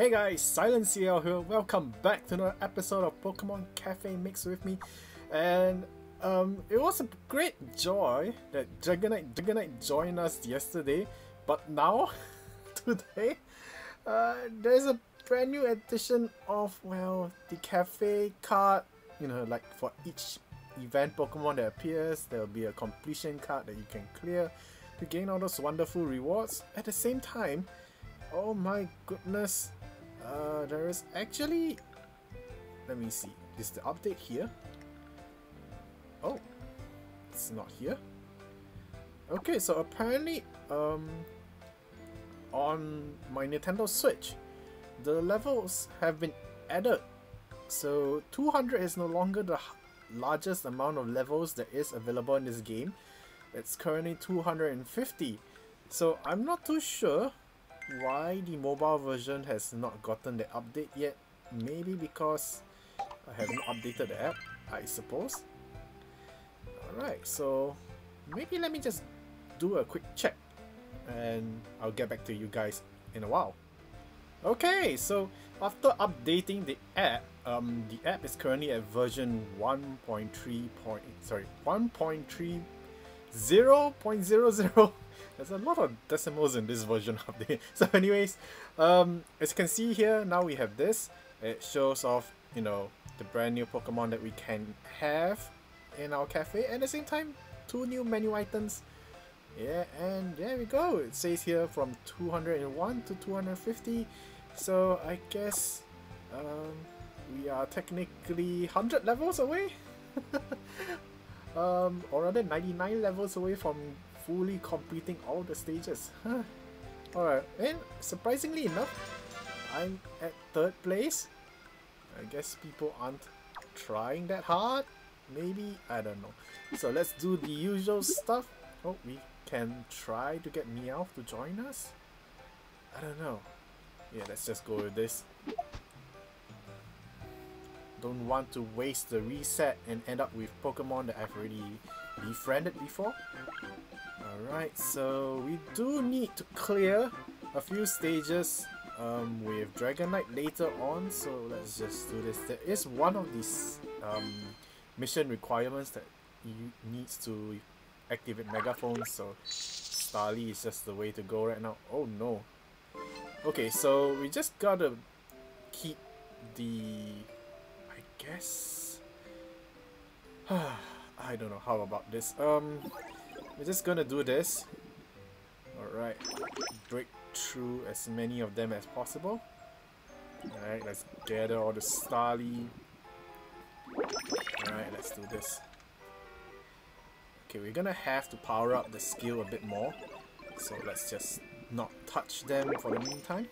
Hey guys, SilentCiel here. Welcome back to another episode of Pokemon Cafe Mix With Me. And it was a great joy that Dragonite joined us yesterday. But now, today, there's a brand new edition of, well, the cafe card. You know, like for each event Pokemon that appears, there will be a completion card that you can clear to gain all those wonderful rewards. At the same time, oh my goodness, there is actually, let me see, is the update here? Oh, it's not here. Okay, so apparently on my Nintendo Switch, the levels have been added. So 200 is no longer the largest amount of levels that is available in this game. It's currently 250. So I'm not too sure why the mobile version has not gotten the update yet. Maybe because I haven't updated the app, I suppose. Alright, so maybe let me just do a quick check and I'll get back to you guys in a while. Okay, so after updating the app is currently at version 1.30.0.00. There's a lot of decimals in this version update. So anyways, as you can see here, now we have this. It shows off, you know, the brand new Pokemon that we can have in our cafe. And at the same time, two new menu items. Yeah, and there we go. It says here from 201 to 250. So I guess we are technically 100 levels away. Or rather 99 levels away from fully completing all the stages. Alright, and surprisingly enough, I'm at third place. I guess people aren't trying that hard. Maybe, I don't know. So let's do the usual stuff. Oh, we can try to get Meowth to join us? I don't know. Yeah, let's just go with this. Don't want to waste the reset and end up with Pokemon that I've already befriended before. Alright, so we do need to clear a few stages with Dragonite later on, so let's just do this. There is one of these mission requirements that you needs to activate megaphones, so Starly is just the way to go right now. Oh no. Okay, so we just gotta keep the, I guess, I don't know how about this. We're just gonna do this. Alright, break through as many of them as possible. Alright, let's gather all the Starly. Alright, let's do this. Okay, we're gonna have to power up the skill a bit more. So let's just not touch them for the meantime.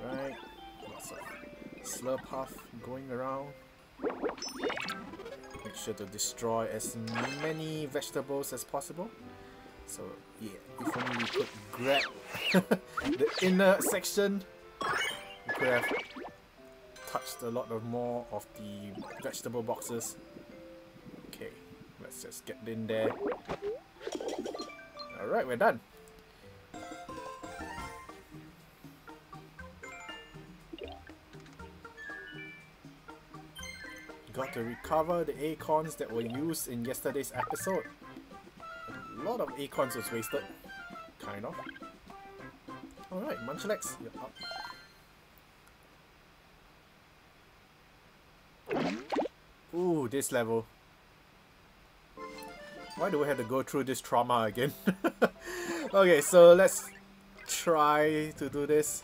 Alright, lots of Slurpuff going around. Make sure to destroy as many vegetables as possible. So yeah, if only we could grab the inner section, we could have touched a lot of more of the vegetable boxes. Okay, let's just get in there. Alright, we're done. Got to recover the acorns that were used in yesterday's episode. A lot of acorns was wasted. Kind of. Alright, Munchlax, you're up. Ooh, this level. Why do we have to go through this trauma again? Okay, so let's try to do this.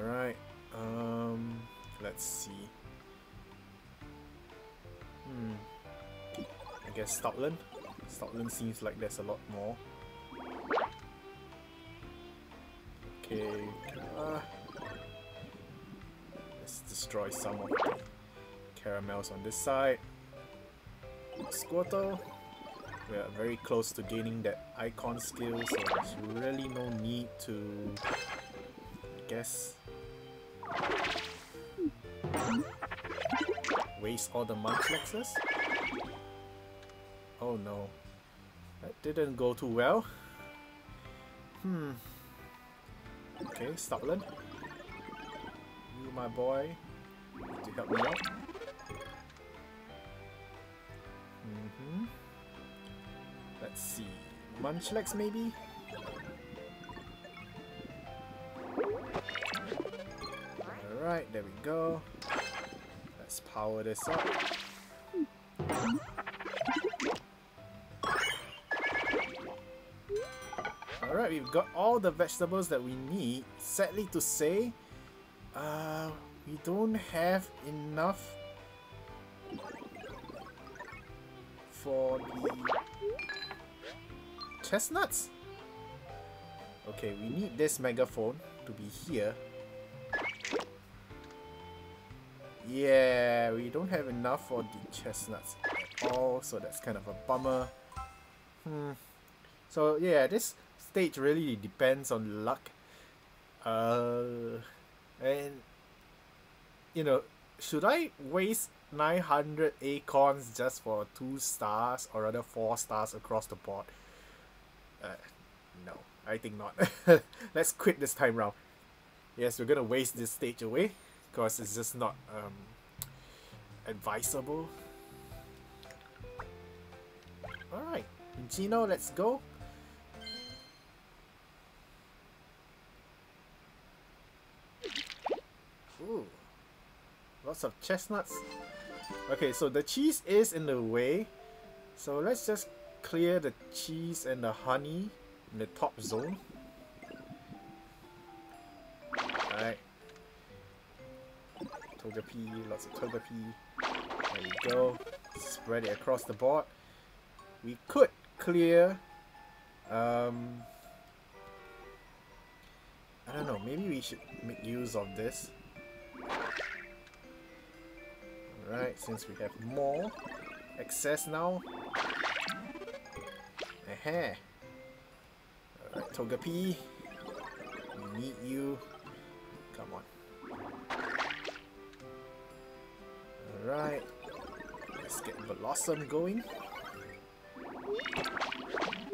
Alright. Let's see. I guess Stoutland. Stoutland seems like there's a lot more. Okay. Let's destroy some of the caramels on this side. Squirtle. We are very close to gaining that icon skill, so there's really no need to, I guess, waste all the Munchlaxes. Oh no, that didn't go too well. Okay, Stoutland. You, my boy, to help me out. Let's see. Munchlax, maybe? Alright, there we go. Let's power this up. Alright, we've got all the vegetables that we need. Sadly to say, we don't have enough for the chestnuts. Okay, we need this megaphone to be here. Yeah, we don't have enough for the chestnuts at all, so that's kind of a bummer. So yeah, this stage really depends on luck. And you know, should I waste 900 acorns just for 2 stars, or rather 4 stars across the board? No, I think not. Let's quit this time round. Yes, we're gonna waste this stage away, because it's just not advisable. Alright, Minccino, let's go. Ooh, lots of chestnuts. Okay, so the cheese is in the way, so let's just clear the cheese and the honey in the top zone. Alright. Togepi, lots of Togepi. There we go. Spread it across the board. We could clear... I don't know, maybe we should make use of this. Alright, since we have more excess now. Alright, Togepi. We need you. Come on. Alright, let's get Bellossom going.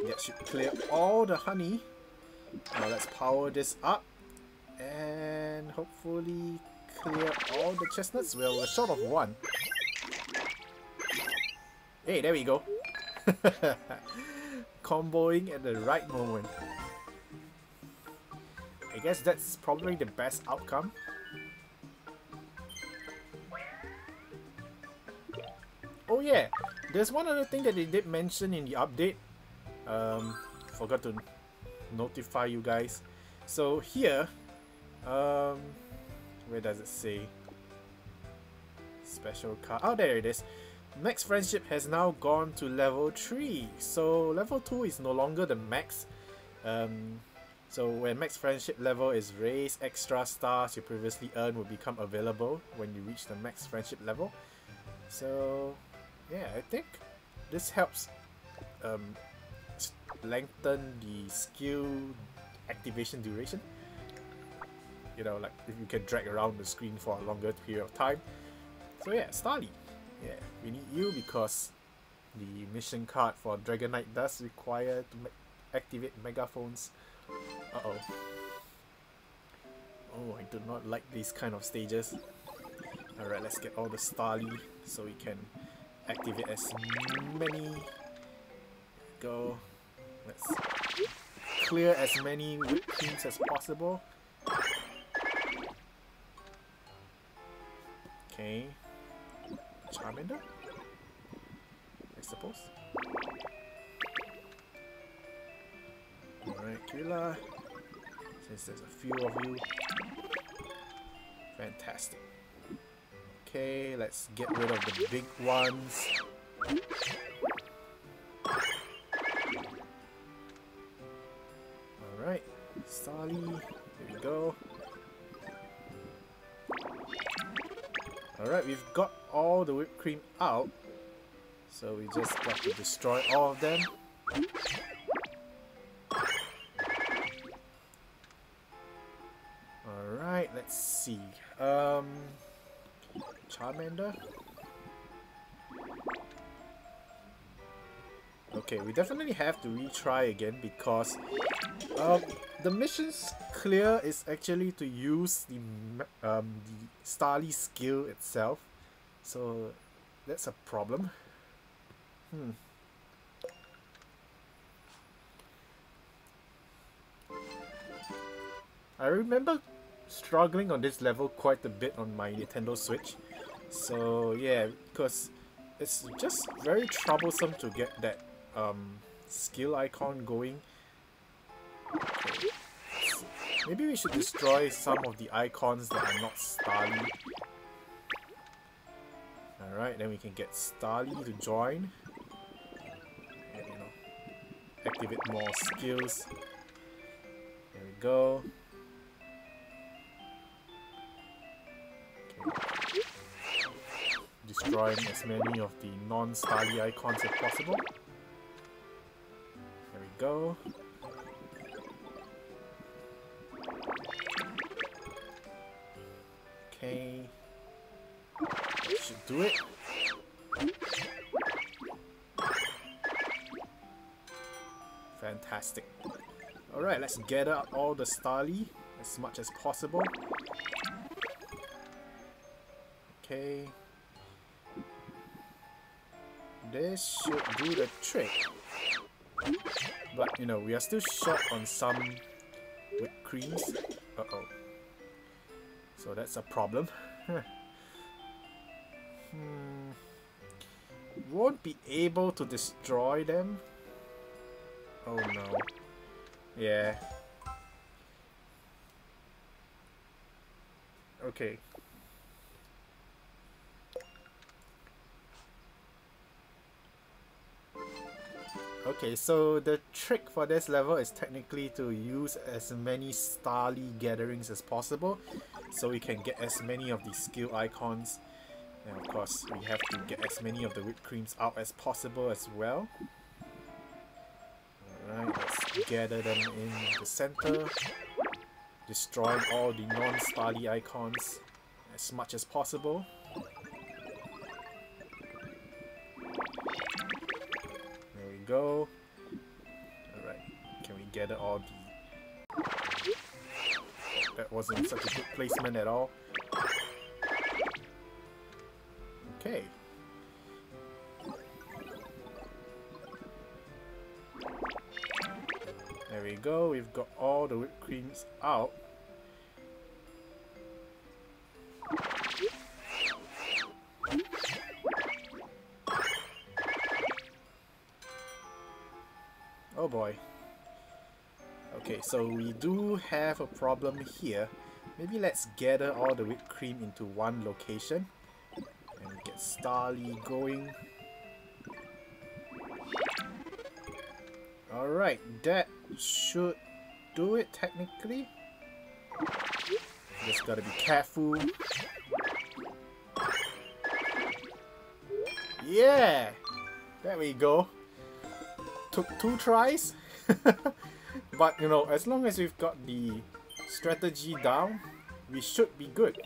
That should clear all the honey. Now let's power this up and hopefully clear all the chestnuts. Well, we're short of 1. Hey, there we go. Comboing at the right moment. I guess that's probably the best outcome. Oh yeah, there's one other thing that they did mention in the update. Forgot to notify you guys. So here, where does it say? Special card. Oh, there it is. Max Friendship has now gone to level 3. So level 2 is no longer the max. So when Max Friendship level is raised, extra stars you previously earned will become available when you reach the Max Friendship level. So yeah, I think this helps lengthen the skill activation duration. You know, like if you can drag around the screen for a longer period of time. So yeah, Starly. Yeah, we need you because the mission card for Dragonite does require to activate megaphones. Uh-oh. Oh, I do not like these kind of stages. Alright, let's get all the Starly so we can activate as many. Go. Let's clear as many whipped creams as possible. Okay. Charmander? I suppose. Alright, Kirlia. Since there's a few of you. Fantastic. Okay, let's get rid of the big ones. Alright, Starly, there we go. Alright, we've got all the whipped cream out. So we just got to destroy all of them. Alright, let's see. Charmander. Okay, we definitely have to retry again because The mission's clear is actually to use the Starly skill itself, so that's a problem. I remember struggling on this level quite a bit on my Nintendo Switch, so yeah, because it's just very troublesome to get that skill icon going. Okay. Maybe we should destroy some of the icons that are not Starly. Alright, then we can get Starly to join. And, you know, activate more skills. There we go. Okay. Destroying as many of the non-Starly icons as possible. There we go. Okay, should do it. Fantastic. Alright, let's gather up all the Starly as much as possible. Okay. This should do the trick. But, you know, we are still short on some whipped creams. Uh-oh. So that's a problem. Won't be able to destroy them. Oh no. Yeah. Okay. Okay, so the trick for this level is technically to use as many Starly gatherings as possible, so we can get as many of the skill icons, and of course we have to get as many of the whipped creams out as possible as well. Alright, let's gather them in the center, destroying all the non-Starly icons as much as possible. Go. Alright, can we gather all the... That wasn't such a good placement at all. Okay. There we go, we've got all the whipped creams out. Oh boy. Okay, so we do have a problem here. Maybe let's gather all the whipped cream into one location and get Starly going. Alright, that should do it technically. Just gotta be careful. Yeah! There we go. Took 2 tries, but you know, as long as we've got the strategy down, we should be good.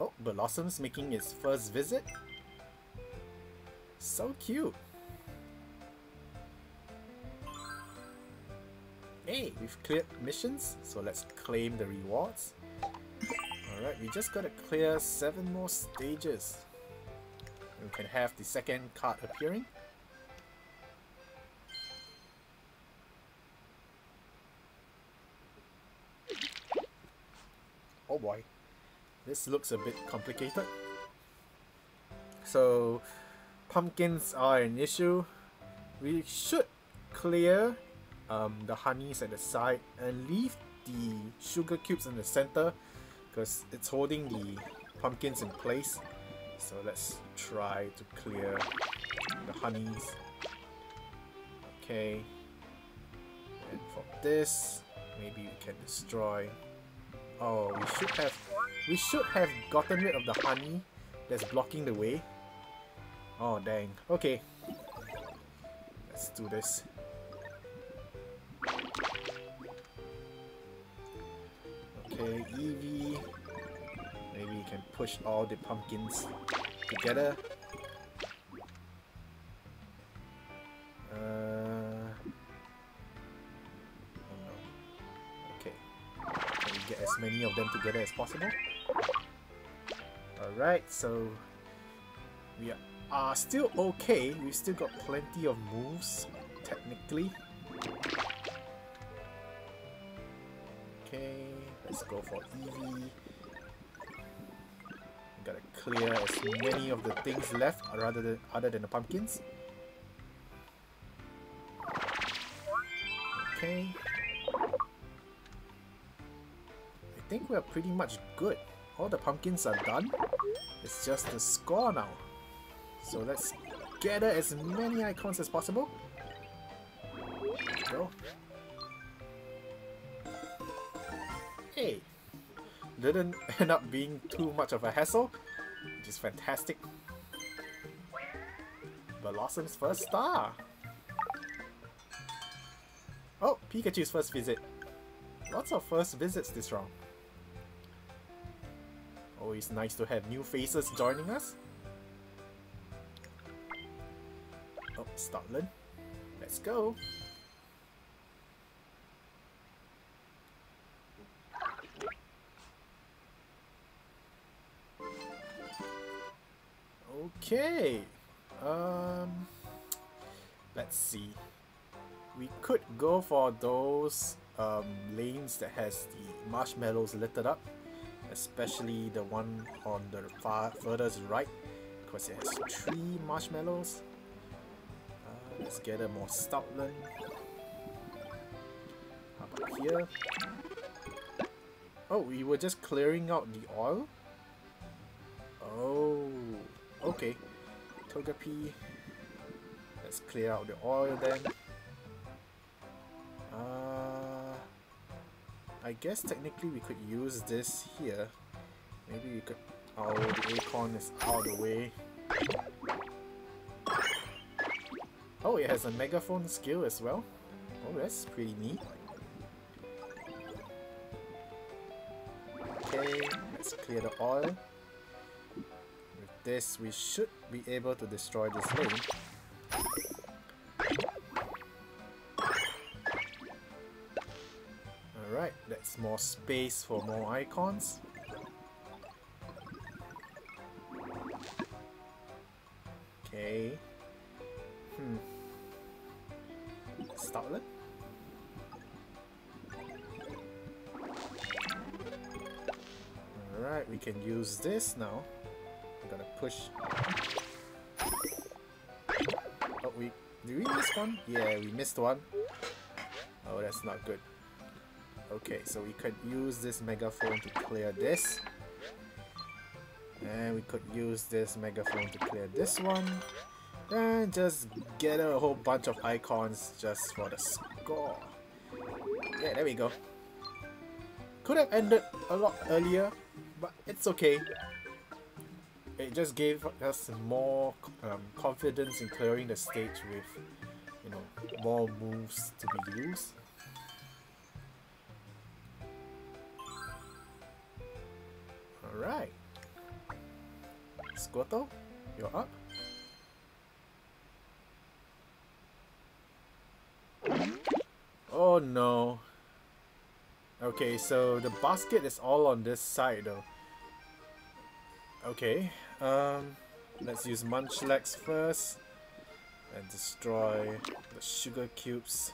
Oh, Bellossom's making its first visit. So cute. Hey, we've cleared missions, so let's claim the rewards. Alright, we just gotta clear 7 more stages. We can have the second card appearing. Oh boy, this looks a bit complicated. So, pumpkins are an issue. We should clear the honeys at the side and leave the sugar cubes in the center because it's holding the pumpkins in place. So let's try to clear the honeys. Okay. And for this, maybe we can destroy. Oh, we should have gotten rid of the honey that's blocking the way. Oh dang. Okay. Let's do this. Okay, Eevee. Maybe you can push all the pumpkins together. many of them together as possible. Alright, so we are still okay. We've still got plenty of moves, technically. Okay, let's go for Eevee. Gotta clear as many of the things left other than the pumpkins. Okay. I think we're pretty much good. All the pumpkins are done. It's just the score now. So let's gather as many icons as possible. There we go. Hey! Didn't end up being too much of a hassle, which is fantastic. Bellossom's first star! Oh, Pikachu's first visit. Lots of first visits this round. Always nice to have new faces joining us. Oh, Stoutland. Let's go! Okay, let's see. We could go for those lanes that has the marshmallows littered up, especially the one on the furthest right, because it has 3 marshmallows. Let's gather more Stoutland. How about here? Oh, we were just clearing out the oil. Oh. Okay, Togepi, let's clear out the oil then. I guess technically we could use this here. Maybe we could... Oh, the acorn is out of the way. Oh, it has a megaphone skill as well. Oh, that's pretty neat. Okay, let's clear the oil. This, we should be able to destroy this lane. Alright, that's more space for more icons. Okay. Stoutland? Alright, we can use this now. Gonna push. Oh, did we miss one? Yeah, we missed one. Oh, that's not good. Okay, so we could use this megaphone to clear this, and we could use this megaphone to clear this one, and just gather a whole bunch of icons just for the score. Yeah, there we go. Could have ended a lot earlier, but it's okay. It just gave us more confidence in clearing the stage with, you know, more moves to be used. Alright. Squirtle, you're up. Oh no. Okay, so the basket is all on this side though. Okay. Let's use Munchlax first and destroy the sugar cubes.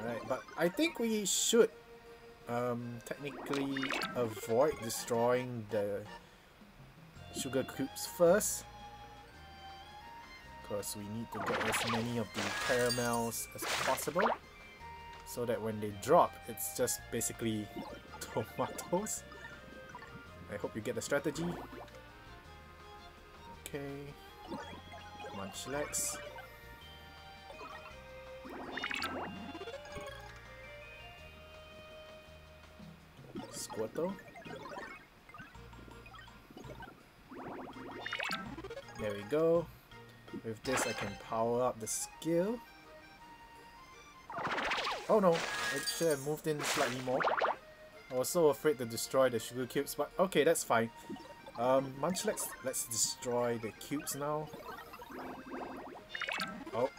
Alright, but I think we should technically avoid destroying the sugar cubes first, because we need to get as many of the caramels as possible, so that when they drop, it's just basically tomatoes. I hope you get the strategy. Okay, Munchlax. Squirtle. There we go. With this I can power up the skill. Oh no, I should have moved in slightly more. I was so afraid to destroy the sugar cubes, but okay, that's fine. Munchlax, let's destroy the cubes now. Oh.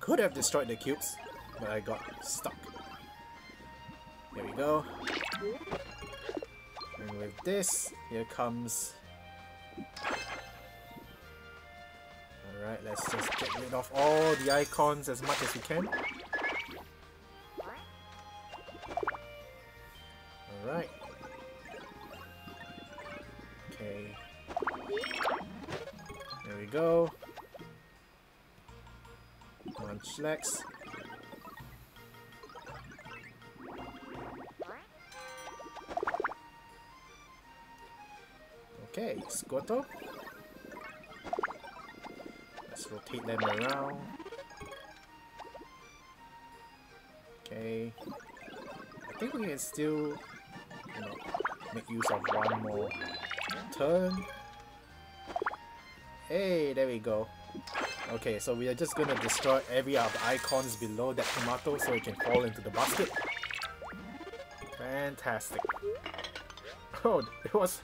Could have destroyed the cubes, but I got stuck. Here we go. And with this, here comes... Alright, let's just get rid of all the icons as much as we can. Alright. Okay. There we go. Munchlax. Okay, Squirtle. Let's rotate them around. Okay. I think we can still, you know, make use of one more turn. Hey, there we go. Okay, so we are just gonna destroy every of the icons below that tomato so it can fall into the basket. Fantastic. Oh, it was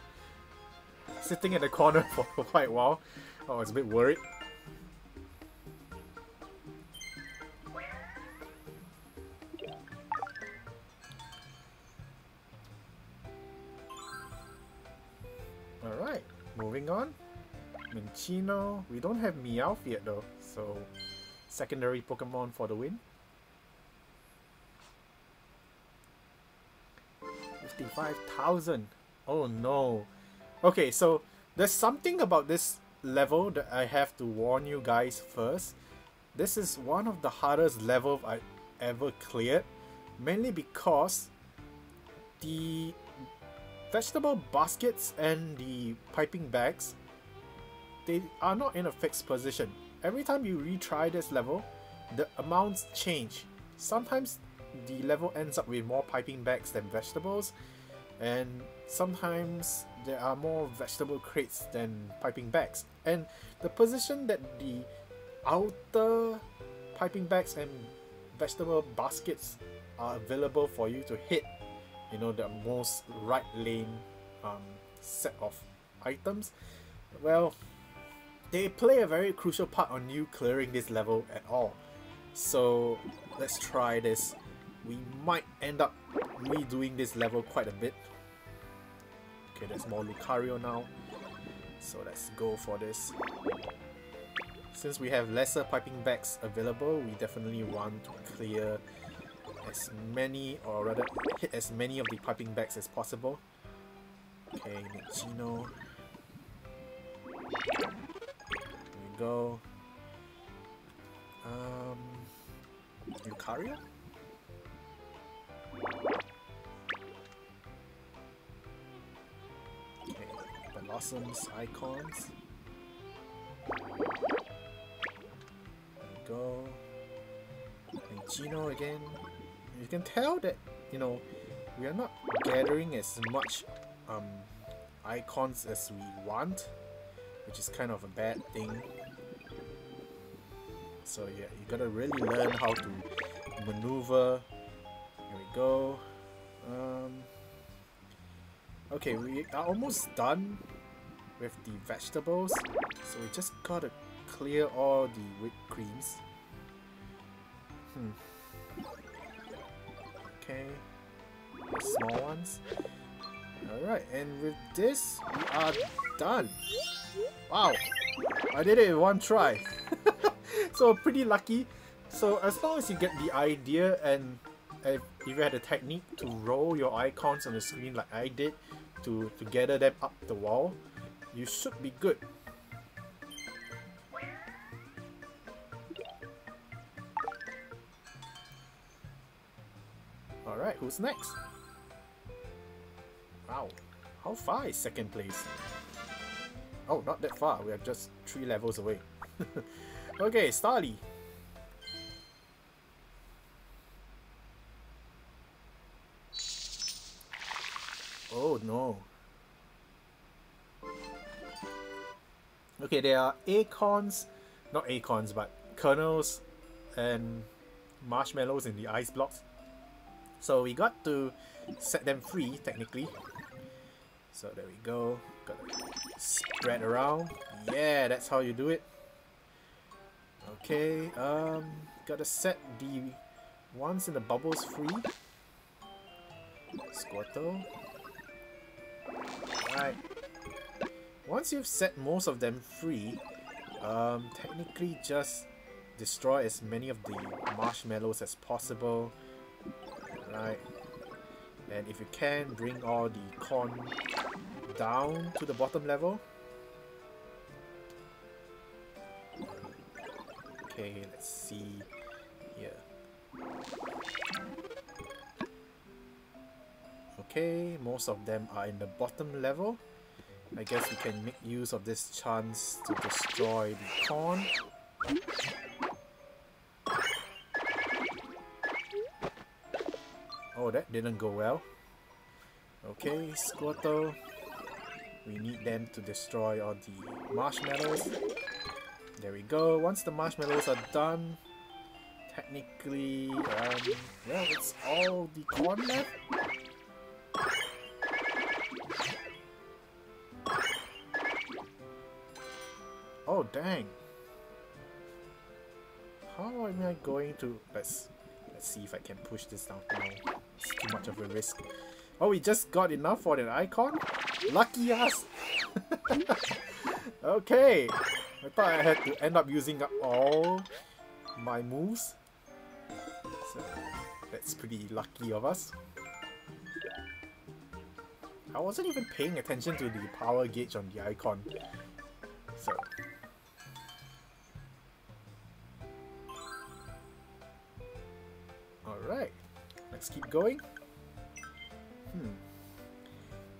sitting in the corner for quite a while. I was a bit worried. Alright, moving on. Minccino, we don't have Meowth yet though, so secondary Pokemon for the win. 55,000. Oh no. Okay, so there's something about this level that I have to warn you guys first. This is one of the hardest levels I ever cleared, mainly because the vegetable baskets and the piping bags, they are not in a fixed position. Every time you retry this level, the amounts change. Sometimes the level ends up with more piping bags than vegetables, and sometimes there are more vegetable crates than piping bags. And the position that the outer piping bags and vegetable baskets are available for you to hit, you know, the most right lane set of items, well, they play a very crucial part on you clearing this level at all. So let's try this. We might end up redoing this level quite a bit. Okay, there's more Lucario now. So let's go for this. Since we have lesser piping bags available, we definitely want to clear as many, or rather hit as many of the piping bags as possible. Okay, Machino. Go. Lucario? Okay, Bellossom's icons. Go. Minccino again. You can tell that, you know, we are not gathering as much icons as we want, which is kind of a bad thing. So yeah, you gotta really learn how to maneuver. Here we go. Okay, we are almost done with the vegetables, so we just gotta clear all the whipped creams. Okay, small ones. Alright, and with this, we are done. Wow, I did it in one try. So pretty lucky. So as long as you get the idea, and if you had a technique to roll your icons on the screen like I did to gather them up the wall, you should be good. Alright, who's next? Wow, how far is second place? Oh, not that far, we are just 3 levels away. Okay, Starly. Oh no. Okay, there are acorns, not acorns, but kernels and marshmallows in the ice blocks. So we got to set them free, technically. So there we go. Gotta spread around. Yeah, that's how you do it. Okay, gotta set the ones in the bubbles free. Squirtle. Alright. Once you've set most of them free, technically just destroy as many of the marshmallows as possible. Alright. And if you can, bring all the corn down to the bottom level. Okay, let's see here. Okay, most of them are in the bottom level. I guess we can make use of this chance to destroy the corn. Oh, that didn't go well. Okay, Squirtle. We need them to destroy all the marshmallows. There we go. Once the marshmallows are done, technically, well, it's all the corn left. Oh, dang. How am I going to... Let's see if I can push this down. No, it's too much of a risk. Oh, we just got enough for an icon? Lucky us! Okay. I thought I had to end up using up all my moves. So, that's pretty lucky of us. I wasn't even paying attention to the power gauge on the icon. So... Alright, let's keep going.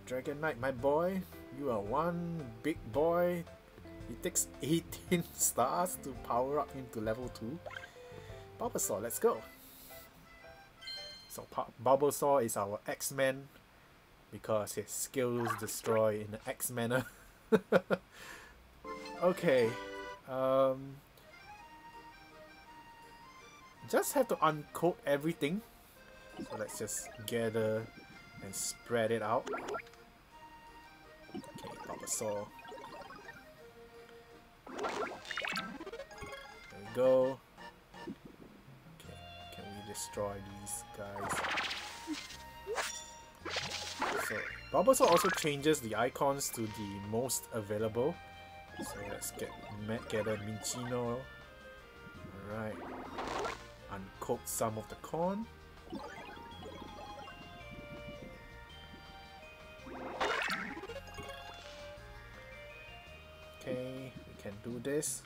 Dragonite, my boy, you are one big boy. It takes 18 stars to power up into level 2. Bulbasaur, let's go. So Bulbasaur is our X-Men because his skills destroy in the X manner. Okay. Just have to uncoat everything, so let's just gather and spread it out. Okay, Bulbasaur. There we go. Okay, can we destroy these guys? So Bulbasaur also changes the icons to the most available. So let's gather Minccino. Alright. Uncoat some of the corn. Okay, we can do this.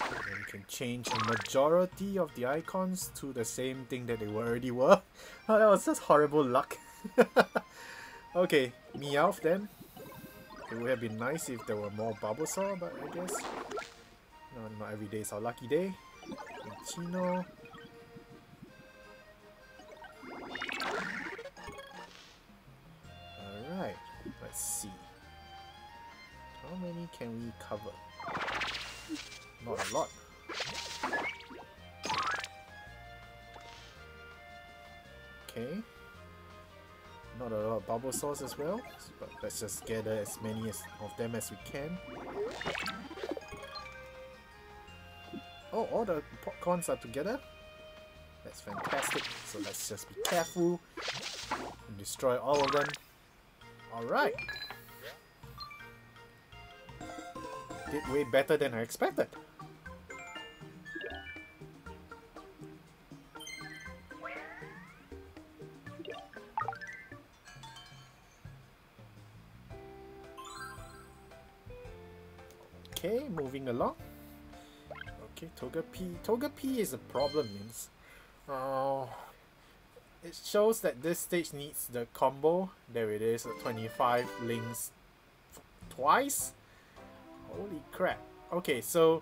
And we can change the majority of the icons to the same thing that they already were. Oh, that was just horrible luck. Okay, Meowth then. It would have been nice if there were more Bulbasaur, but I guess... No, not every day is our lucky day. Machino. Alright, let's see. How many can we cover? Not a lot. Okay. Not a lot of Bulbasaur as well, but let's just gather as many of them as we can. Oh, all the popcorns are together? That's fantastic. So let's just be careful and destroy all of them. Alright. Did way better than I expected. Okay, moving along. Togepi. Togepi is a problem. It shows that this stage needs the combo. There it is, 25 links twice. Holy crap. Okay, so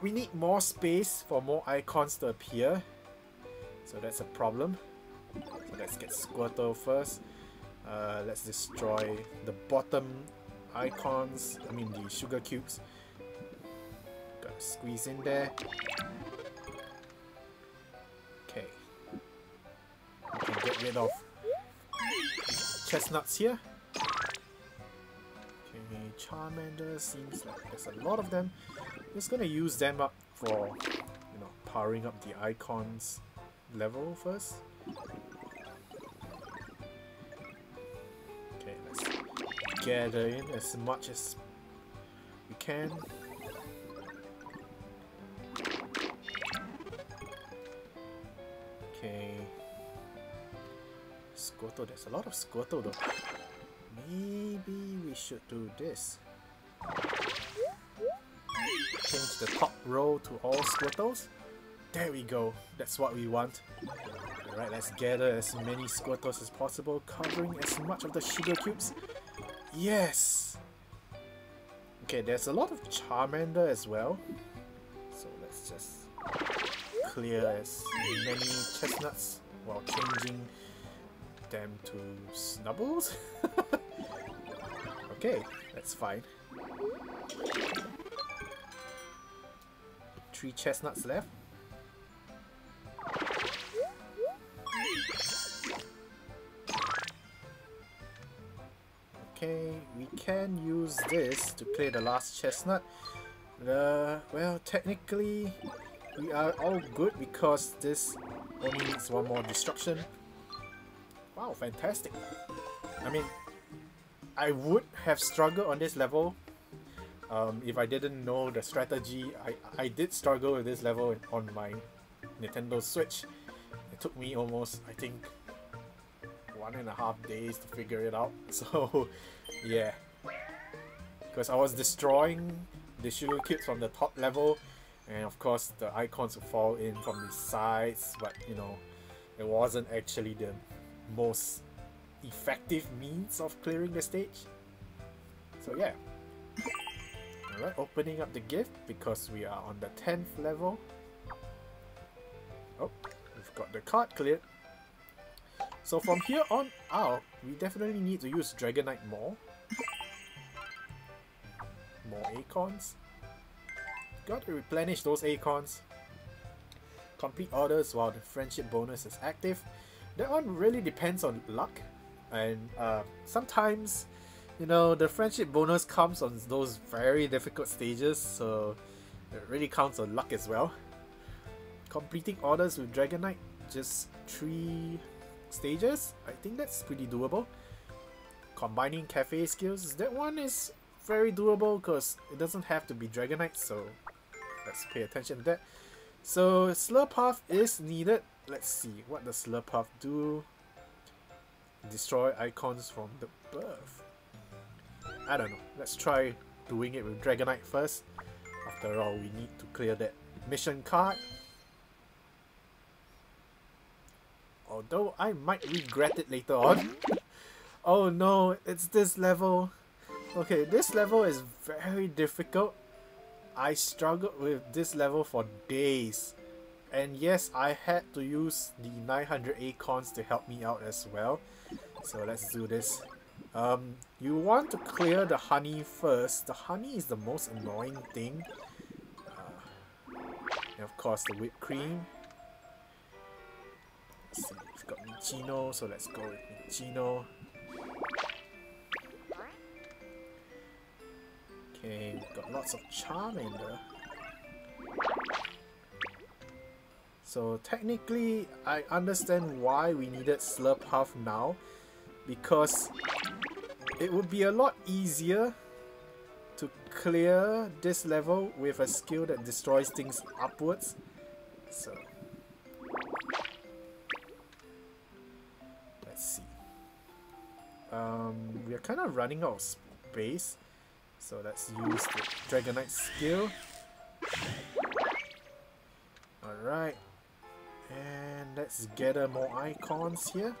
we need more space for more icons to appear. So that's a problem. So let's get Squirtle first. Let's destroy the bottom icons, I mean the sugar cubes. Squeeze in there. Okay. We can get rid of chestnuts here. Okay, Charmander, seems like there's a lot of them. Just gonna use them up for, you know, powering up the icons. level first. Okay, let's gather in as much as we can. Okay. Squirtle, there's a lot of Squirtle though. Maybe we should do this. Change the top row to all Squirtles. There we go, that's what we want. Alright, let's gather as many Squirtles as possible, covering as much of the sugar cubes. Yes! Okay, there's a lot of Charmander as well. So let's just clear as many chestnuts while changing them to Snubbulls. Okay, that's fine. 3 chestnuts left. Okay, we can use this to clear the last chestnut. Well, technically we are all good because this only needs one more destruction. Wow, fantastic. I mean, I would have struggled on this level if I didn't know the strategy. I did struggle with this level on my Nintendo Switch. It took me almost, I think, 1.5 days to figure it out. So yeah, because I was destroying the sugar cubes from the top level, and of course the icons would fall in from the sides, but you know, it wasn't actually the most effective means of clearing the stage. So yeah. Alright, opening up the gift because we are on the 10th level. Oh, we've got the card cleared. So from here on out, we definitely need to use Dragonite more. More acorns. Got to replenish those acorns. Complete orders while the friendship bonus is active. That one really depends on luck. And sometimes, you know, the friendship bonus comes on those very difficult stages, so it really counts on luck as well. Completing orders with Dragonite, just 3 stages. I think that's pretty doable. Combining cafe skills, that one is very doable because it doesn't have to be Dragonite, so let's pay attention to that. So Slurpuff is needed. Let's see, what does Slurpuff do? Destroy icons from the birth. I don't know, let's try doing it with Dragonite first. After all, we need to clear that mission card. Although I might regret it later on. Oh no, it's this level. Okay, this level is very difficult. I struggled with this level for days. And yes, I had to use the 900 acorns to help me out as well. So let's do this. You want to clear the honey first. The honey is the most annoying thing. And of course the whipped cream. Let's see, we've got Minccino, so let's go with Minccino. Okay, we've got lots of Charmander. So technically, I understand why we needed Slurpuff now, because it would be a lot easier to clear this level with a skill that destroys things upwards. So we're kind of running out of space, so let's use the Dragonite skill. Alright, and let's gather more icons here.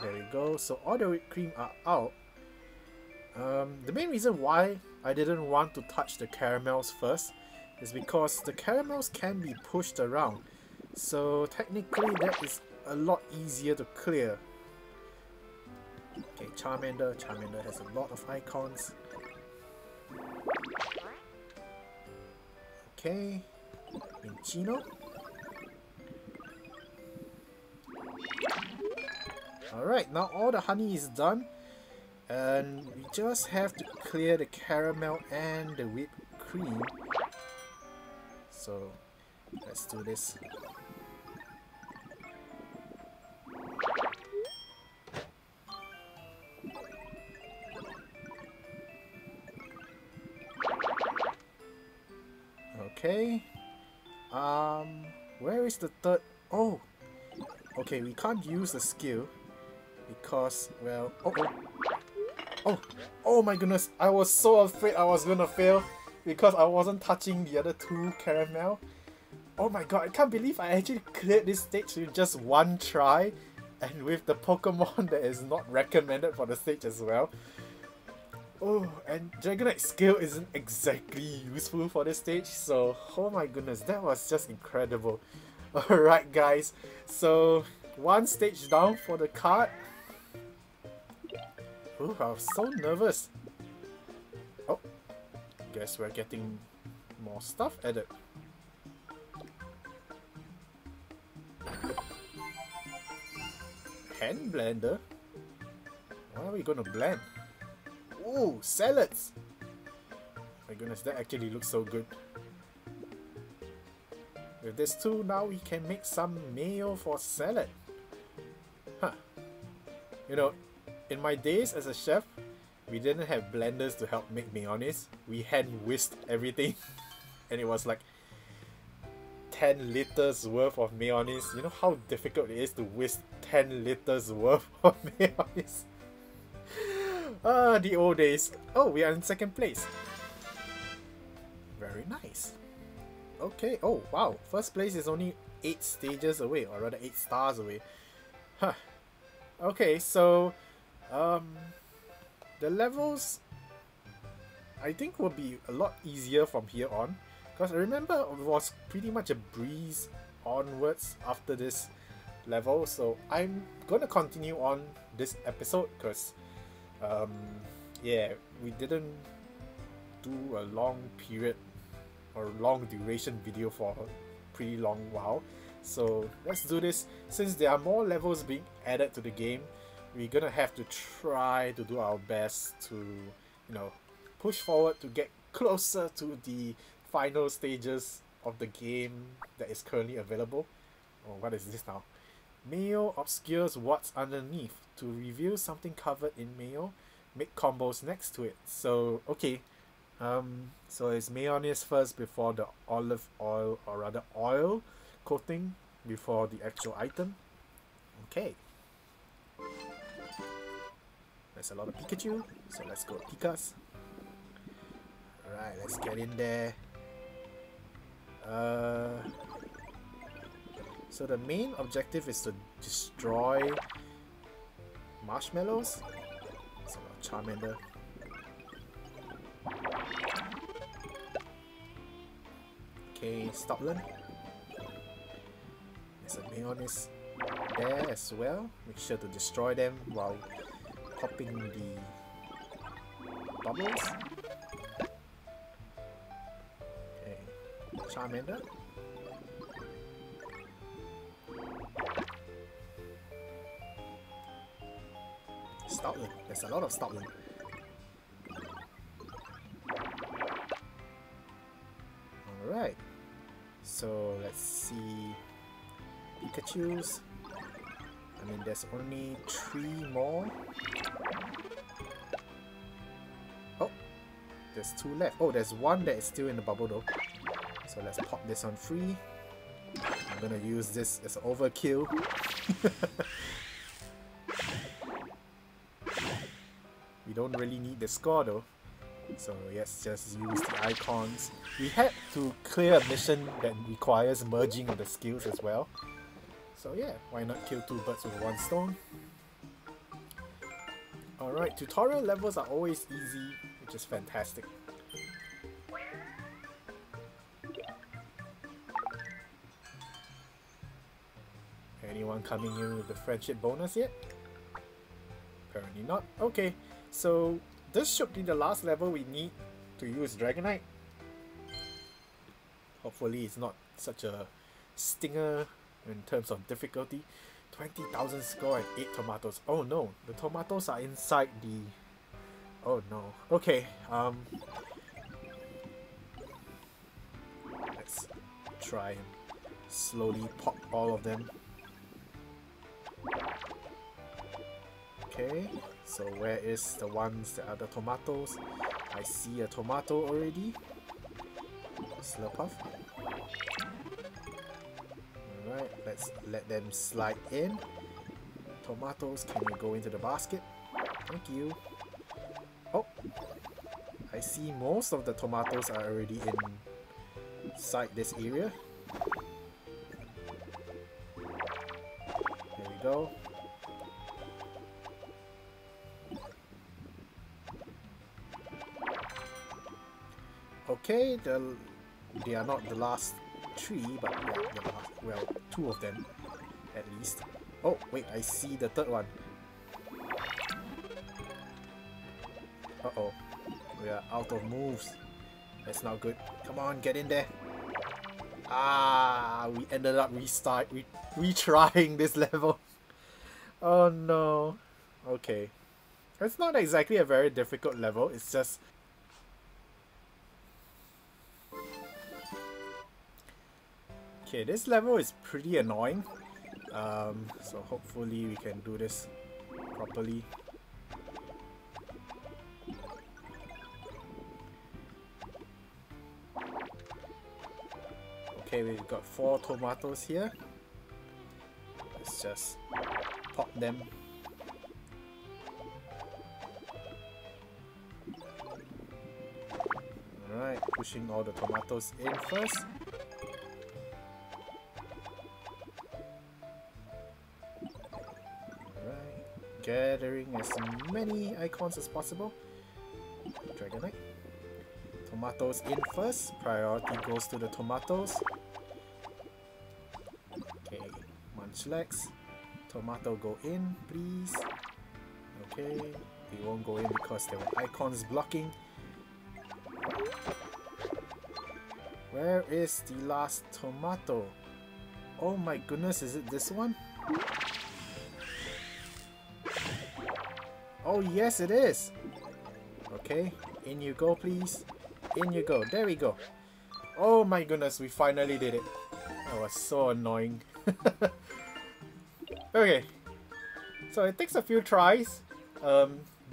There we go, so all the whipped cream are out. The main reason why I didn't want to touch the caramels first is because the caramels can be pushed around, so technically that is a lot easier to clear. Okay, Charmander. Charmander has a lot of icons. Okay, Minccino. Alright, now all the honey is done, and we just have to clear the caramel and the whipped cream. So Let's do this. Okay. Where is the third? Oh! Okay, we can't use the skill because, well... Oh, oh! Oh! Oh my goodness! I was so afraid I was gonna fail because I wasn't touching the other two caramel. Oh my god, I can't believe I actually cleared this stage with just one try and with the Pokemon that is not recommended for the stage as well. Oh, and Dragonite's skill isn't exactly useful for this stage, so oh my goodness, that was just incredible. Alright guys, so one stage down for the card. Ooh, I was so nervous. Oh, guess we're getting more stuff added. Hand blender? What are we gonna blend? Ooh, salads! My goodness, that actually looks so good. With this too, now we can make some mayo for salad. Huh. You know, in my days as a chef, we didn't have blenders to help make mayonnaise. We hand whisked everything. And it was like 10 liters worth of mayonnaise. You know how difficult it is to whisk 10 liters worth of mayonnaise? Ah, the old days. Oh, we are in second place. Very nice. Okay, oh wow. First place is only 8 stages away, or rather 8 stars away. Huh. Okay, so... the levels... I think will be a lot easier from here on. Because I remember it was pretty much a breeze onwards after this level. So I'm gonna continue on this episode because... yeah, we didn't do a long period or long duration video for a pretty long while, so let's do this. Since there are more levels being added to the game, we're gonna have to try to do our best to, you know, push forward to get closer to the final stages of the game that is currently available. Oh, what is this now? Mayo obscures what's underneath. To reveal something covered in mayo, make combos next to it. So, okay. So it's mayonnaise first before the olive oil, or rather oil coating before the actual item. Okay. There's a lot of Pikachu, so let's go Pikas. Alright, let's get in there. So the main objective is to destroy marshmallows. That's a lot of Charmander. Okay, Stoutland. There's a mayonnaise there as well. Make sure to destroy them while popping the bubbles. Okay, Charmander. Stoutland. There's a lot of Stoutland. Alright. So let's see. Pikachu's. I mean, there's only 3 more. Oh! There's 2 left. Oh, there's one that is still in the bubble though. So let's pop this on free. I'm gonna use this as overkill. We don't really need the score though, so yes, just use the icons. We had to clear a mission that requires merging of the skills as well, so yeah, why not kill 2 birds with one stone? Alright, tutorial levels are always easy, which is fantastic. Anyone coming in with the friendship bonus yet? Apparently not. Okay. So this should be the last level we need to use Dragonite. Hopefully it's not such a stinger in terms of difficulty. 20,000 score and 8 tomatoes. Oh no, the tomatoes are inside the... Oh no. Okay, let's try and slowly pop all of them. Okay, so where is the ones that are the tomatoes? I see a tomato already. Slurpuff. Alright, let's let them slide in. Tomatoes, can you go into the basket? Thank you. Oh, I see most of the tomatoes are already inside this area. There we go. Okay, they are not the last three, but well, two of them at least. Oh, wait, I see the third one. Uh-oh, we are out of moves. That's not good. Come on, get in there. Ah, we ended up retrying this level. Oh no. Okay. It's not exactly a very difficult level, it's just... Okay, this level is pretty annoying. So hopefully we can do this properly. Okay, we've got 4 tomatoes here. Let's just pop them. Alright, pushing all the tomatoes in first. Gathering as many icons as possible. Dragonite. Tomatoes in first. Priority goes to the tomatoes. Okay. Munchlax. Tomato go in, please. Okay. They won't go in because there were icons blocking. Where is the last tomato? Oh my goodness, is it this one? Oh yes it is! Okay, in you go please. In you go, there we go. Oh my goodness, we finally did it. That was so annoying. Okay, so it takes a few tries.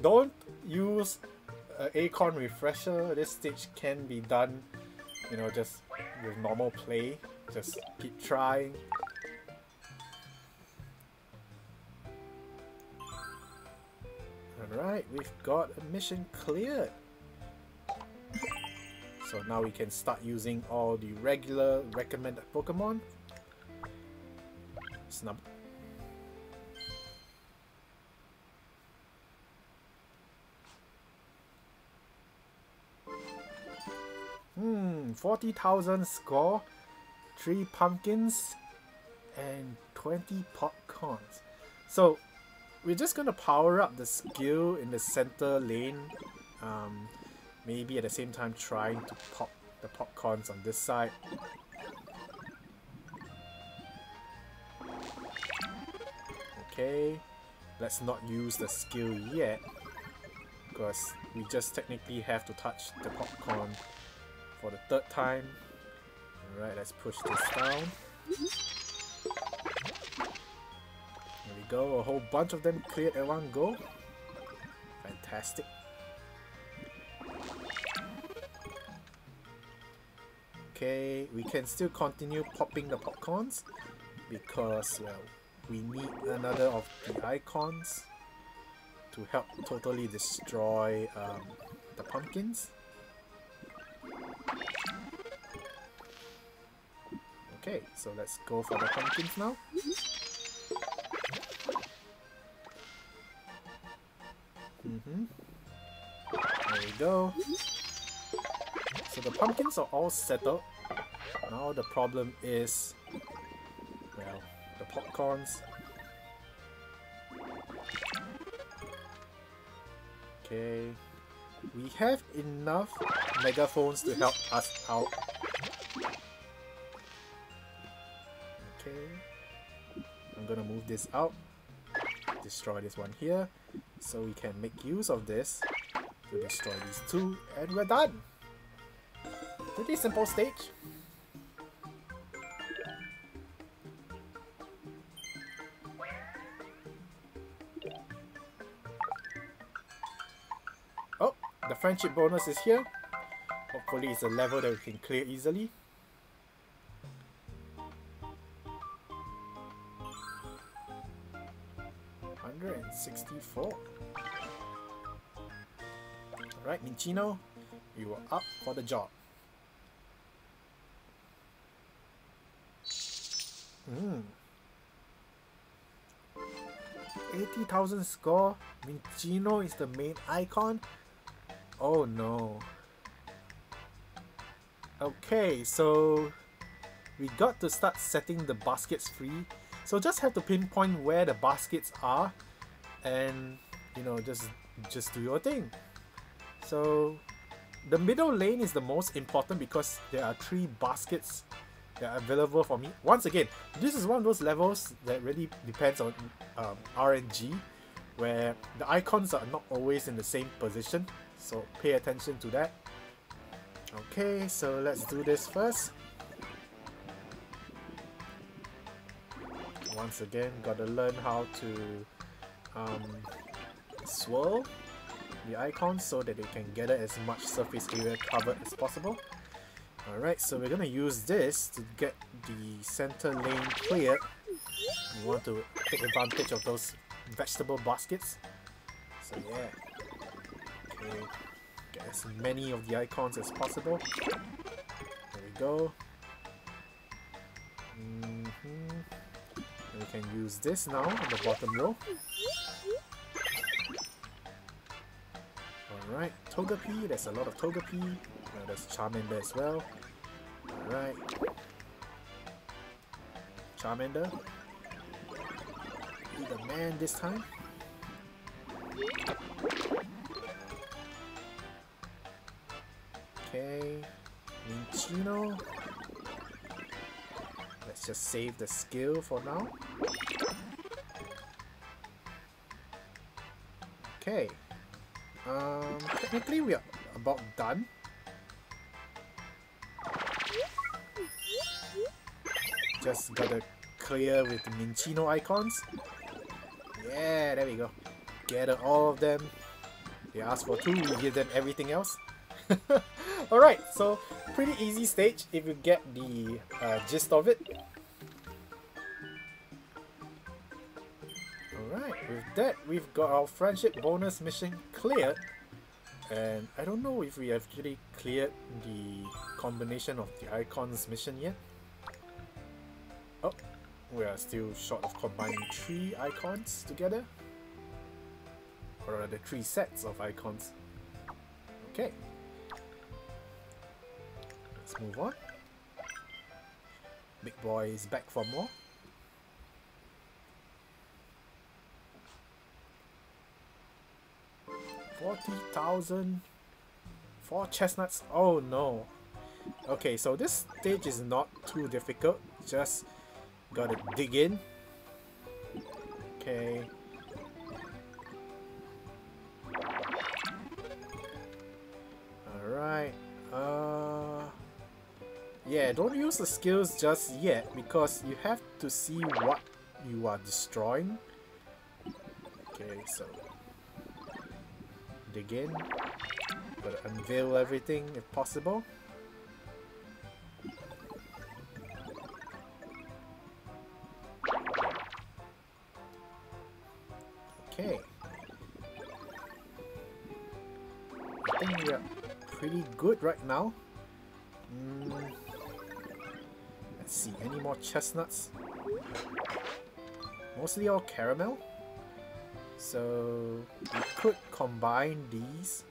Don't use acorn refresher. This stage can be done, you know, just with normal play. Just keep trying. Alright, we've got a mission cleared. So now we can start using all the regular recommended Pokemon. Snubbull. Hmm, 40,000 score, 3 pumpkins, and 20 popcorns. So we're just gonna power up the skill in the center lane, maybe at the same time trying to pop the popcorns on this side. Okay, let's not use the skill yet because we just technically have to touch the popcorn for the third time. Alright, let's push this down. There we go, a whole bunch of them cleared at one go. Fantastic. Okay, we can still continue popping the popcorns because, well, we need another of the icons to help totally destroy the pumpkins. Okay, so let's go for the pumpkins now. There we go. So the pumpkins are all settled. Now the problem is, well, the popcorns. Okay, we have enough megaphones to help us out. Okay, I'm gonna move this out. Destroy this one here. So we can make use of this to destroy these two, and we're done! Pretty simple stage. The friendship bonus is here. Hopefully it's a level that we can clear easily. $164. Alright, Minccino, you are up for the job. Mm. 80,000 score. Minccino is the main icon. Oh no. Okay, so we got to start setting the baskets free. So just have to pinpoint where the baskets are, and you know, just do your thing. So the middle lane is the most important because there are 3 baskets that are available for me. Once again, this is one of those levels that really depends on RNG, where the icons are not always in the same position, so pay attention to that. Okay, so let's do this first. Once again, gotta learn how to swirl the icons so that they can gather as much surface area covered as possible. Alright, so we're gonna use this to get the center lane cleared. We want to take advantage of those vegetable baskets. So yeah, okay. Get as many of the icons as possible. There we go. We can use this now on the bottom row. Alright, Togepi, there's a lot of Togepi. There's Charmander as well. Alright. Charmander. Be the man this time. Okay. Minccino. Let's just save the skill for now. Okay. Technically we are about done. Just gotta clear with the Minccino icons. Yeah, there we go. Gather all of them. They ask for 2, we give them everything else. Alright, so pretty easy stage if you get the gist of it. Alright, with that we've got our friendship bonus mission cleared. And I don't know if we actually cleared the combination of the icons mission yet. Oh, we are still short of combining 3 icons together. Or rather 3 sets of icons. Okay. Let's move on. Big boy is back for more. $40,000. 4 chestnuts. Oh no. Okay, so this stage is not too difficult. Just gotta dig in. Okay. Alright. Yeah, don't use the skills just yet because you have to see what you are destroying. Okay, so dig in. Gotta unveil everything if possible. Okay. I think we are pretty good right now. Let's see, any more chestnuts? Mostly all caramel. So we could combine these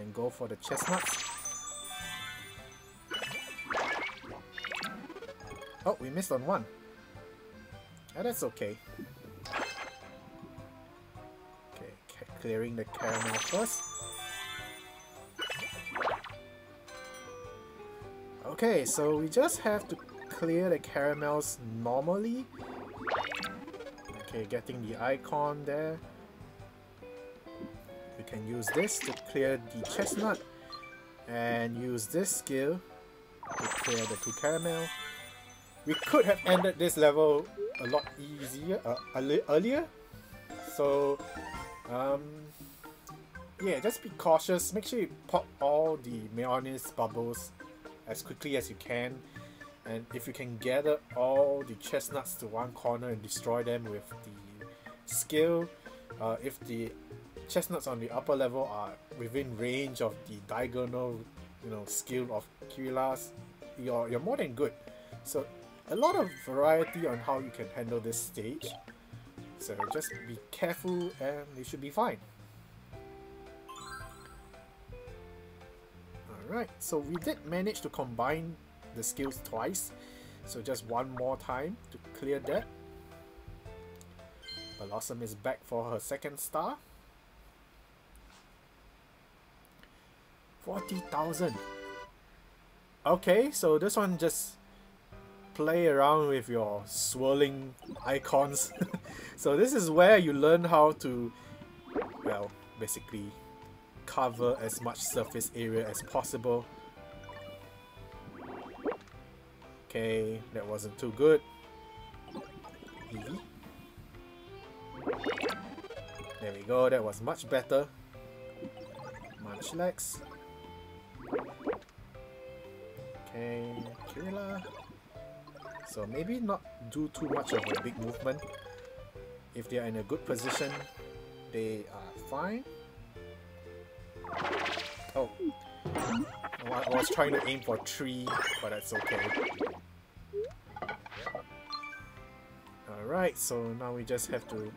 and go for the chestnuts. Oh, we missed on one. Yeah, that's okay. Clearing the caramel first. Okay, so we just have to clear the caramels normally. Okay, getting the icon there. We can use this to clear the chestnut and use this skill to clear the 2 caramel. We could have ended this level a lot easier earlier. So yeah, just be cautious. Make sure you pop all the Meowth bubbles as quickly as you can. And if you can gather all the chestnuts to one corner and destroy them with the skill, if the chestnuts on the upper level are within range of the diagonal, you know, skill of Kirlia's, you're more than good. So a lot of variety on how you can handle this stage. So just be careful and you should be fine. Alright, so we did manage to combine the skills twice, so just one more time to clear that. Bellossom is back for her second star. 40,000. Okay, so this one, just play around with your swirling icons. So this is where you learn how to, well, basically cover as much surface area as possible. Okay, that wasn't too good. Eevee. There we go, that was much better. Munchlax. Okay, Kirlia. So maybe not do too much of a big movement. If they are in a good position, they are fine. Oh, I was trying to aim for 3, but that's okay. Alright, so now we just have to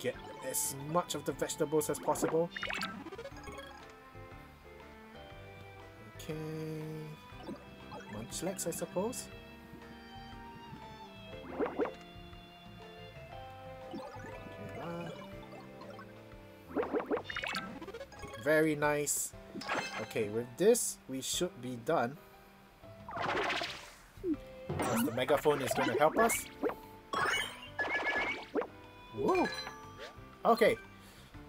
get as much of the vegetables as possible. Okay, Munchlax, I suppose. Very nice. Okay, with this, we should be done. Because the megaphone is going to help us. Woo! Okay,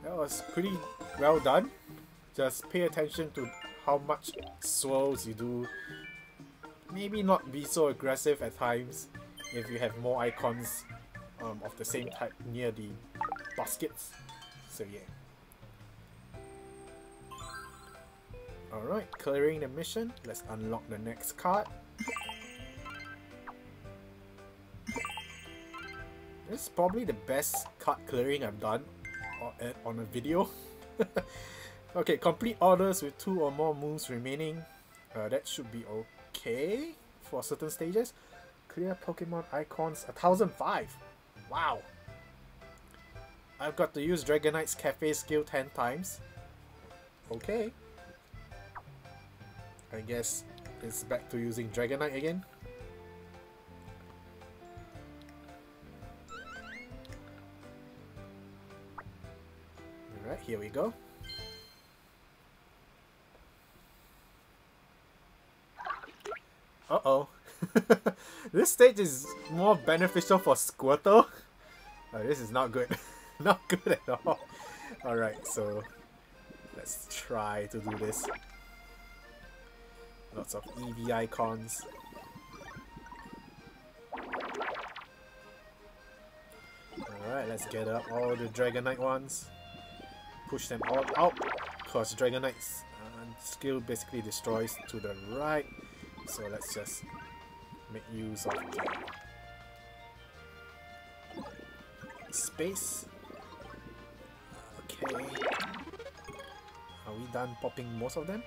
that was pretty well done. Just pay attention to how much swirls you do. Maybe not be so aggressive at times if you have more icons of the same type near the baskets. So yeah. Alright, clearing the mission. Let's unlock the next card. This is probably the best card clearing I've done on a video. Okay, complete orders with 2 or more moves remaining. That should be okay for certain stages. Clear Pokemon icons, 1,005. Wow! I've got to use Dragonite's Cafe skill 10 times. Okay. I guess it's back to using Dragonite again. Alright, here we go. Uh-oh. This stage is more beneficial for Squirtle. This is not good. Not good at all. Alright, so let's try to do this. Lots of Eevee icons. Alright, let's get up all the Dragonite ones. Push them all out, because Dragonite's skill basically destroys to the right. So let's just make use of the space. Okay. Are we done popping most of them?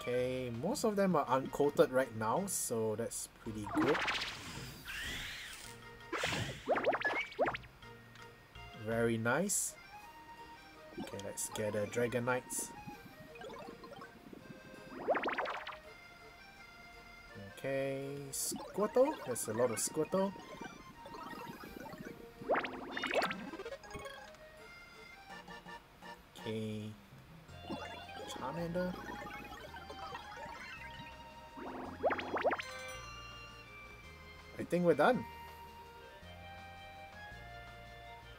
Okay, most of them are uncoated right now, so that's pretty good. Very nice. Okay, let's get a Dragonite. Okay, Squirtle. There's a lot of Squirtle. Okay, Charmander. I think we're done.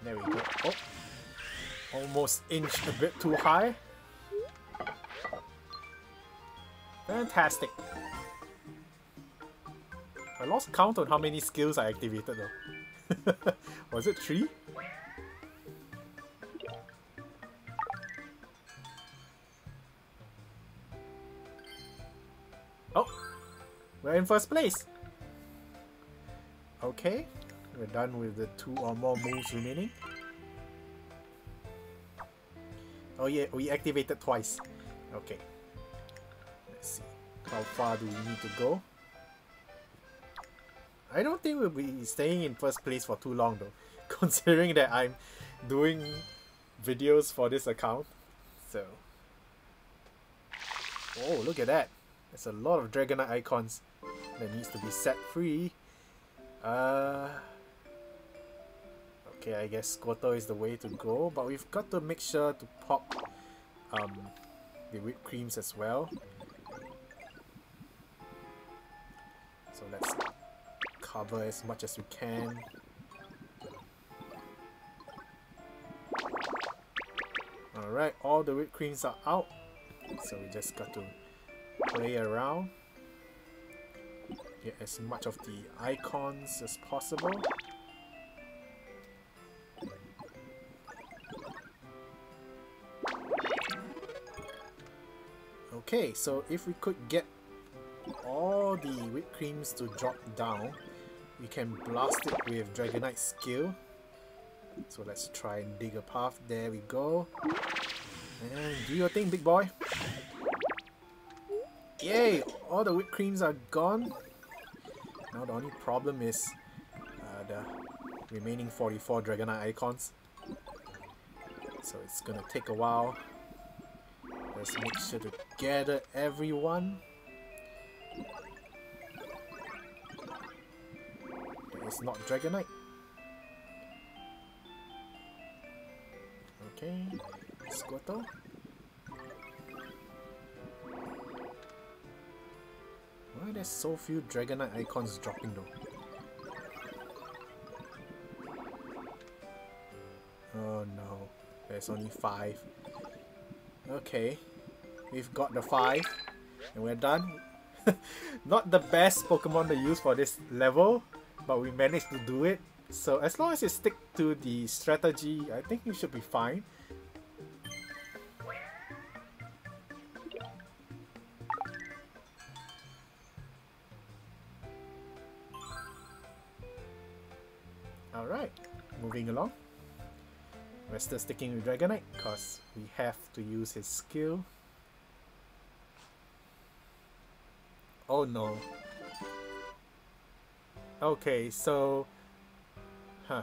There we go. Oh, almost inched a bit too high. Fantastic. I lost count on how many skills I activated though. Was it tree? Oh! We're in first place! Okay, we're done with the 2 or more moves remaining. Oh yeah, we activated twice. Okay. Let's see. How far do we need to go? I don't think we'll be staying in first place for too long though, considering that I'm doing videos for this account. So... oh, look at that! There's a lot of Dragonite icons that needs to be set free. Okay, I guess Squirtle is the way to go, but we've got to make sure to pop the whipped creams as well. So let's cover as much as we can. Alright, all the whipped creams are out, so we just got to play around. Get as much of the icons as possible. Okay, so if we could get all the whipped creams to drop down, we can blast it with Dragonite's skill. So let's try and dig a path. There we go. And do your thing, big boy. Yay! All the whipped creams are gone. Now the only problem is the remaining 44 Dragonite icons. So it's gonna take a while. Let's make sure to gather everyone. That is not Dragonite. Okay, Squirtle. Why there's so few Dragonite icons dropping though? Oh no, there's only 5. Okay, we've got the 5 and we're done. Not the best Pokemon to use for this level, but we managed to do it. So as long as you stick to the strategy, I think you should be fine. Alright, moving along. We're still sticking with Dragonite because we have to use his skill. Oh no. Okay, so... huh.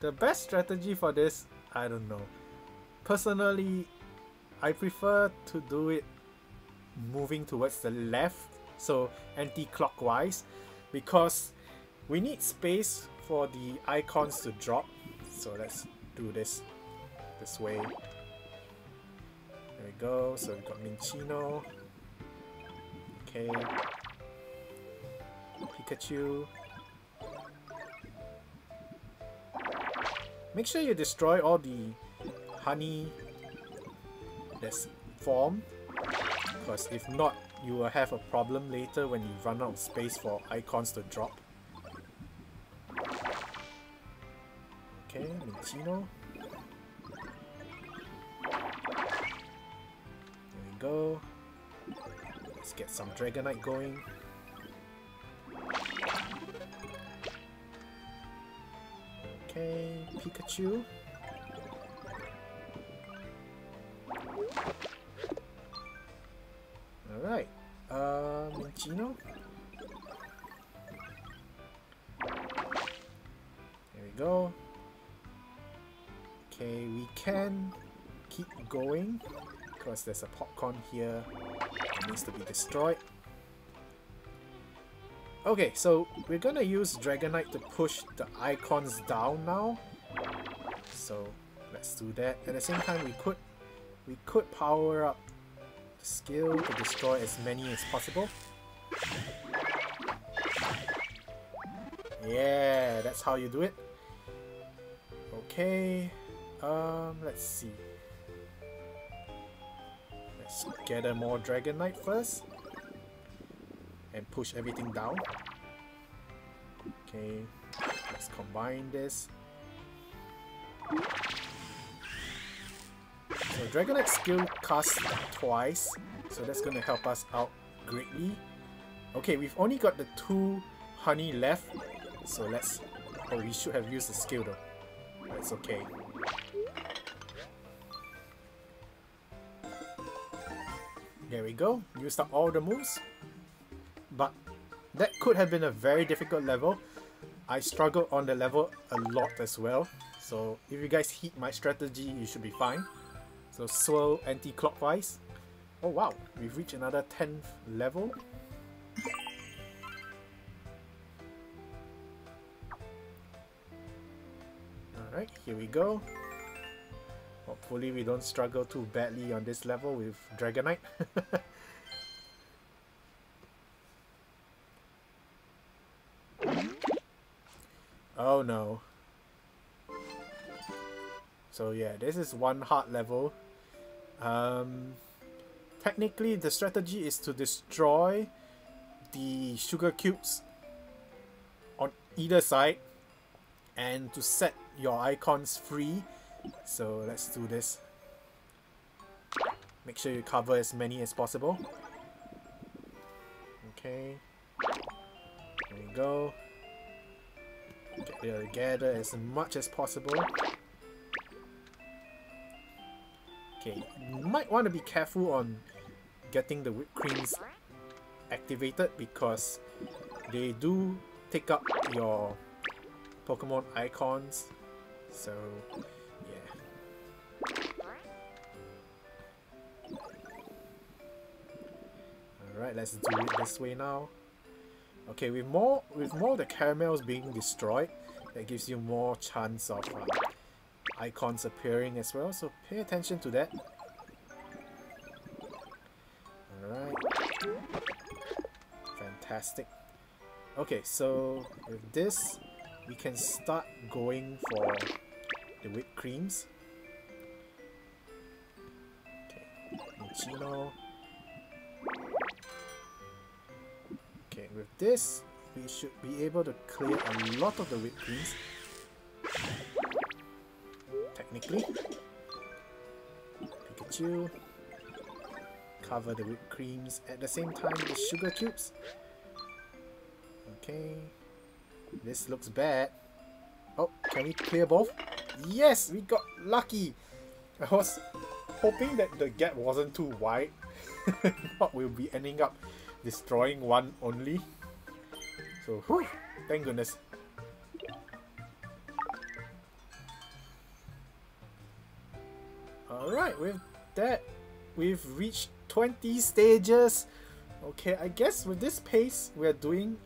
The best strategy for this, I don't know. Personally, I prefer to do it moving towards the left, so anti-clockwise, because we need space for the icons to drop. So let's do this way. There we go. So we've got Minccino. Okay. Pikachu. Make sure you destroy all the honey that's formed, because if not, you will have a problem later when you run out of space for icons to drop. Okay, Minccino. There we go. Let's get some Dragonite going. Okay, Pikachu. Alright, Minccino. There we go. Okay, we can keep going because there's a popcorn here that needs to be destroyed. Okay, so we're gonna use Dragonite to push the icons down now. So let's do that. At the same time, we could power up the skill to destroy as many as possible. Yeah, that's how you do it. Okay. Let's see. Let's gather more Dragonite first and push everything down. Okay, let's combine this. So Dragonite skill casts twice, so that's going to help us out greatly. Okay, we've only got the 2 honey left, so let's... Oh, we should have used the skill though. That's okay. There we go, used up all the moves. But that could have been a very difficult level. I struggled on the level a lot as well. So if you guys heed my strategy, you should be fine. So swirl anti-clockwise. Oh wow, we've reached another 10th level. Alright, here we go. Hopefully we don't struggle too badly on this level with Dragonite. Oh no. So yeah, this is one hard level. Technically the strategy is to destroy the sugar cubes on either side and to set your icons free. So let's do this. Make sure you cover as many as possible. Okay. There we go. Gather as much as possible. Okay, you might want to be careful on getting the whipped creams activated because they do take up your Pokemon icons. So, yeah. Alright, let's do it this way now. Okay, with more of the caramels being destroyed, that gives you more chance of icons appearing as well, so pay attention to that. Alright. Fantastic. Okay, so with this, we can start going for the whipped creams. Okay, Machino. Okay, with this, we should be able to clear a lot of the whipped creams. Technically. Pikachu. Cover the whipped creams at the same time the sugar cubes. Okay. This looks bad. Oh, can we clear both? Yes, we got lucky! I was hoping that the gap wasn't too wide. But we'll be ending up destroying one only. So, whew, thank goodness. Alright, with that, we've reached 20 stages. Okay, I guess with this pace, we're doing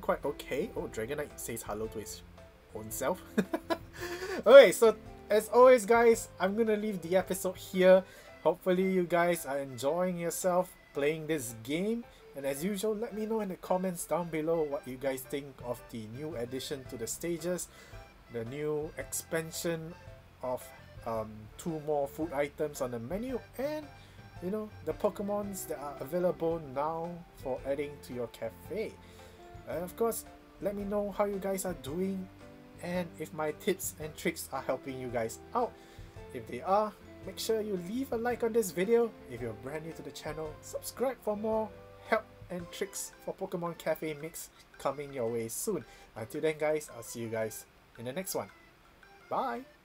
quite okay. Oh, Dragonite says hello to his own self. Okay, so as always, guys, I'm gonna leave the episode here. Hopefully, you guys are enjoying yourself playing this game, and as usual, let me know in the comments down below what you guys think of the new addition to the stages, the new expansion of 2 more food items on the menu, and you know, the Pokemons that are available now for adding to your cafe. And of course, let me know how you guys are doing and if my tips and tricks are helping you guys out. If they are, make sure you leave a like on this video. If you're brand new to the channel, subscribe for more help and tricks for Pokemon Cafe Mix coming your way soon. Until then guys, I'll see you guys in the next one. Bye!